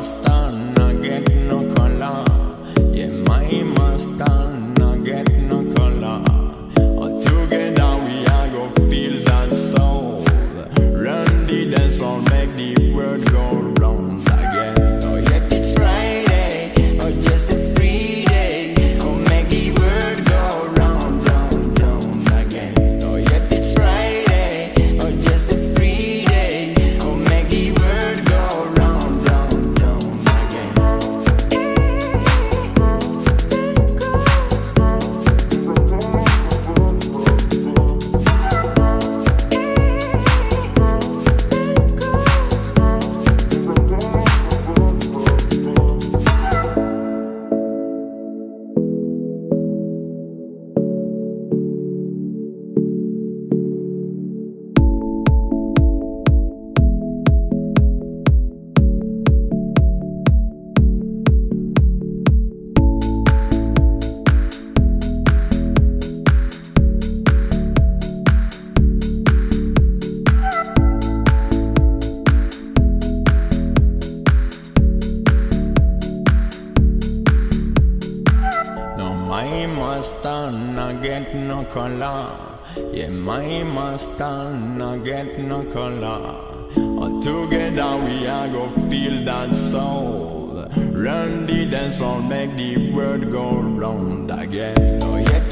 My master, not get no color. Yeah, my master, not get no color. All together we are gonna feel that soul. Run the dance floor, make the world go round again. Oh yeah.